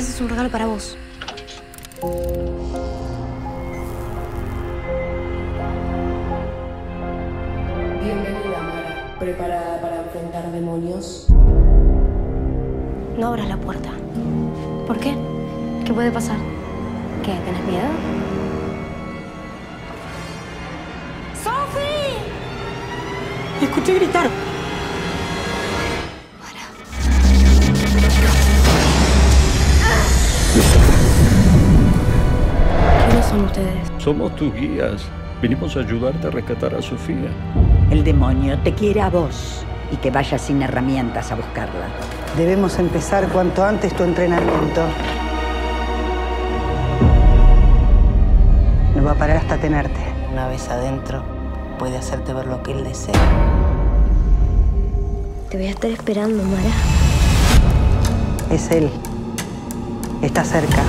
princesa es un regalo para vos. Bienvenida, Mara. ¿Preparada para enfrentar demonios? No abras la puerta. ¿Por qué? ¿Qué puede pasar? ¿Qué? ¿Tenés miedo? ¡Sophie! Te escuché gritar. Ustedes. Somos tus guías. Venimos a ayudarte a rescatar a Sofía. El demonio te quiere a vos y que vayas sin herramientas a buscarla. Debemos empezar cuanto antes tu entrenamiento. No va a parar hasta tenerte. Una vez adentro, puede hacerte ver lo que él desea. Te voy a estar esperando, Mara. Es él. Está cerca.